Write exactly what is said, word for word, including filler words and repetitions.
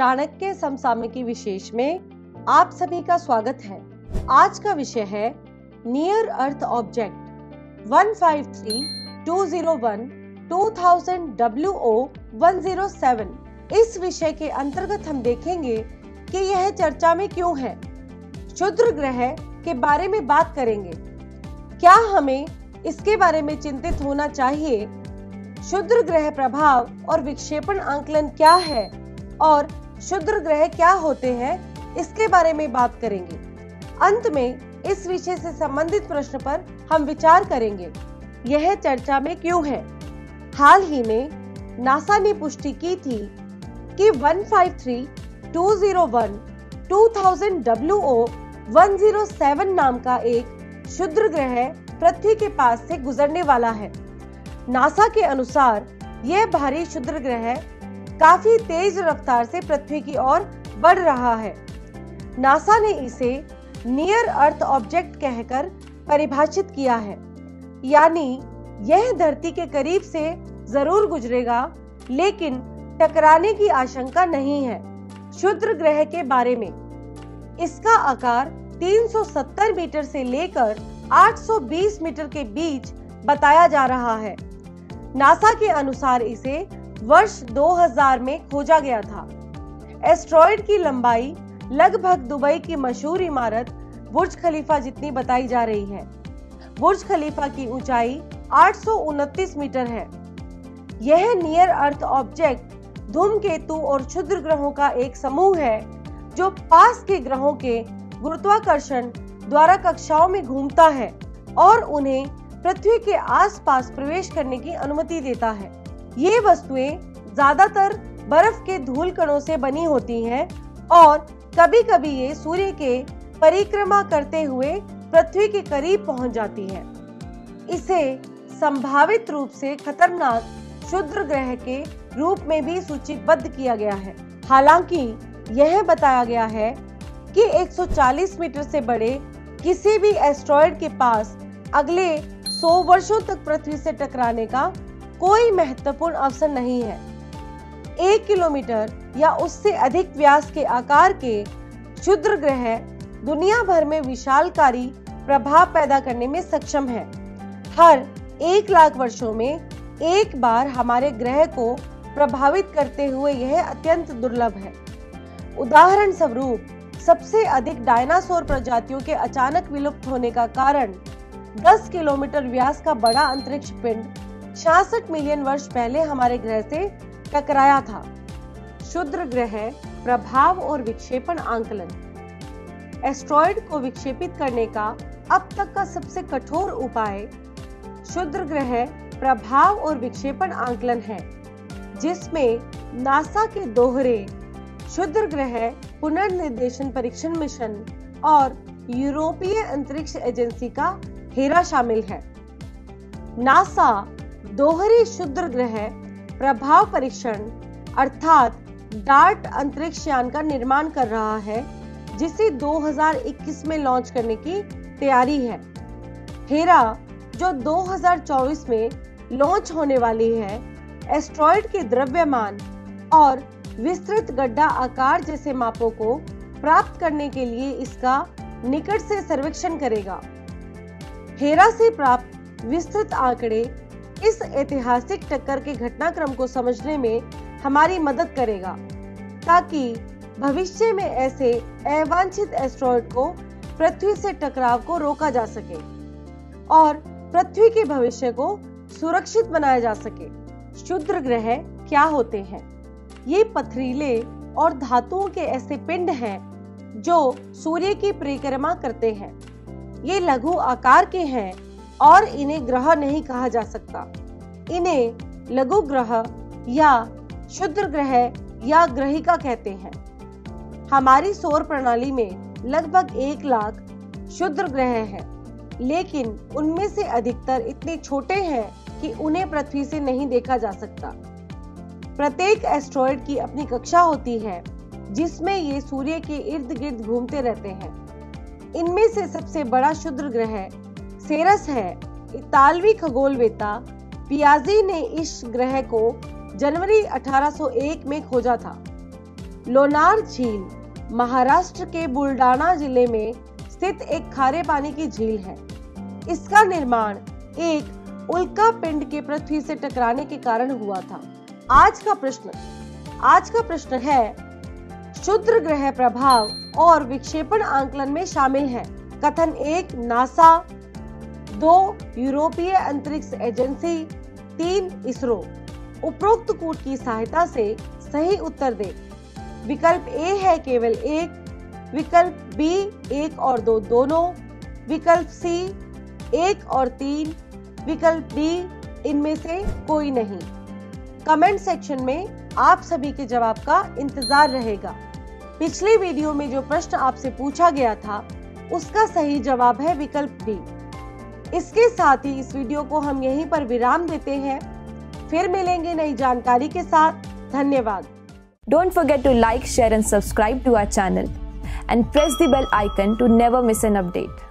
चाणक्य समसामयिकी विशेष में आप सभी का स्वागत है। आज का विषय है near earth object one five three two zero one two thousand W O one zero seven. इस विषय के अंतर्गत हम देखेंगे कि यह चर्चा में क्यों है। क्षुद्र ग्रह के बारे में बात करेंगे, क्या हमें इसके बारे में चिंतित होना चाहिए, क्षुद्र ग्रह प्रभाव और विक्षेपण आंकलन क्या है और क्षुद्र ग्रह क्या होते हैं, इसके बारे में बात करेंगे। अंत में इस विषय से संबंधित प्रश्न पर हम विचार करेंगे, यह चर्चा में क्यों है। हाल ही में नासा ने पुष्टि की थी कि one five three two zero one two thousand W O one zero seven नाम का एक क्षुद्र ग्रह पृथ्वी के पास से गुजरने वाला है। नासा के अनुसार यह भारी क्षुद्र ग्रह काफी तेज रफ्तार से पृथ्वी की ओर बढ़ रहा है। नासा ने इसे नियर अर्थ ऑब्जेक्ट कहकर परिभाषित किया है, यानी यह धरती के करीब से जरूर गुजरेगा लेकिन टकराने की आशंका नहीं है। क्षुद्र ग्रह के बारे में, इसका आकार तीन सौ सत्तर मीटर से लेकर आठ सौ बीस मीटर के बीच बताया जा रहा है। नासा के अनुसार इसे वर्ष दो हज़ार में खोजा गया था। एस्ट्रॉइड की लंबाई लगभग दुबई की मशहूर इमारत बुर्ज खलीफा जितनी बताई जा रही है। बुर्ज खलीफा की ऊंचाई आठ सौ उनतीस मीटर है। यह नियर अर्थ ऑब्जेक्ट धूमकेतु और क्षुद्र ग्रहों का एक समूह है जो पास के ग्रहों के गुरुत्वाकर्षण द्वारा कक्षाओं में घूमता है और उन्हें पृथ्वी के आसपास प्रवेश करने की अनुमति देता है। ये वस्तुएं ज्यादातर बर्फ के धूल कणों से बनी होती हैं और कभी कभी ये सूर्य के परिक्रमा करते हुए पृथ्वी के करीब पहुंच जाती हैं। इसे संभावित रूप से खतरनाक क्षुद्र ग्रह के रूप में भी सूचीबद्ध किया गया है। हालांकि यह बताया गया है कि एक सौ चालीस मीटर से बड़े किसी भी एस्ट्रॉइड के पास अगले सौ वर्षों तक पृथ्वी से टकराने का कोई महत्वपूर्ण अवसर नहीं है। एक किलोमीटर या उससे अधिक व्यास के आकार के क्षुद्र ग्रह दुनिया भर में विशालकारी प्रभाव पैदा करने में सक्षम है। हर एक लाख वर्षों में एक बार हमारे ग्रह को प्रभावित करते हुए यह अत्यंत दुर्लभ है। उदाहरण स्वरूप, सबसे अधिक डायनासोर प्रजातियों के अचानक विलुप्त होने का कारण दस किलोमीटर व्यास का बड़ा अंतरिक्ष पिंड छियासठ मिलियन वर्ष पहले हमारे ग्रह से टकराया था। क्षुद्र ग्रह प्रभाव और विक्षेपण आंकलन। एस्ट्रॉइड को विक्षेपित करने का अब तक का सबसे कठोर उपाय क्षुद्र ग्रह प्रभाव और विक्षेपण आंकलन है, जिसमें नासा के दोहरे क्षुद्र ग्रह पुनर्निर्देशन परीक्षण मिशन और यूरोपीय अंतरिक्ष एजेंसी का हेरा शामिल है। नासा दोहरी क्षुद्र ग्रह प्रभाव परीक्षण अर्थात डार्ट अंतरिक्ष यान का निर्माण कर रहा है, जिसे दो हज़ार इक्कीस में लॉन्च करने की तैयारी है। हेरा, जो दो हज़ार चौबीस में लॉन्च होने वाली है, एस्ट्रॉइड के द्रव्यमान और विस्तृत गड्ढा आकार जैसे मापों को प्राप्त करने के लिए इसका निकट से सर्वेक्षण करेगा। हेरा से प्राप्त विस्तृत आंकड़े इस ऐतिहासिक टक्कर के घटनाक्रम को समझने में हमारी मदद करेगा, ताकि भविष्य में ऐसे अवांछित एस्ट्रॉइड को पृथ्वी से टकराव को रोका जा सके और पृथ्वी के भविष्य को सुरक्षित बनाया जा सके। क्षुद्र ग्रह क्या होते हैं? ये पथरीले और धातुओं के ऐसे पिंड हैं जो सूर्य की परिक्रमा करते हैं। ये लघु आकार के हैं और इन्हें ग्रह नहीं कहा जा सकता। इन्हें लघु ग्रह या क्षुद्र ग्रह या ग्रहिका कहते हैं। हमारी सौर प्रणाली में लगभग एक लाख क्षुद्र ग्रह हैं, लेकिन उनमें से अधिकतर इतने छोटे हैं कि उन्हें पृथ्वी से नहीं देखा जा सकता। प्रत्येक एस्ट्रॉइड की अपनी कक्षा होती है, जिसमें ये सूर्य के इर्द गिर्द घूमते रहते हैं। इनमें से सबसे बड़ा क्षुद्र ग्रह सेरस है। इतालवी खगोलवेता पियाजी ने इस ग्रह को जनवरी अठारह सौ एक में खोजा था। लोनार झील महाराष्ट्र के बुल्डाना जिले में स्थित एक खारे पानी की झील है। इसका निर्माण एक उल्का पिंड के पृथ्वी से टकराने के कारण हुआ था। आज का प्रश्न आज का प्रश्न है, क्षुद्र ग्रह प्रभाव और विक्षेपण आंकलन में शामिल है। कथन एक नासा, दो यूरोपीय अंतरिक्ष एजेंसी, तीन इसरो। उपरोक्त कूट की सहायता से सही उत्तर दे। विकल्प ए है केवल एक, विकल्प बी एक और दो दोनों, विकल्प सी एक और तीन, विकल्प डी इनमें से कोई नहीं। कमेंट सेक्शन में आप सभी के जवाब का इंतजार रहेगा। पिछले वीडियो में जो प्रश्न आपसे पूछा गया था उसका सही जवाब है विकल्प डी। इसके साथ ही इस वीडियो को हम यहीं पर विराम देते हैं। फिर मिलेंगे नई जानकारी के साथ। धन्यवाद। Don't forget to like, share and subscribe to our channel and press the bell icon to never miss an update.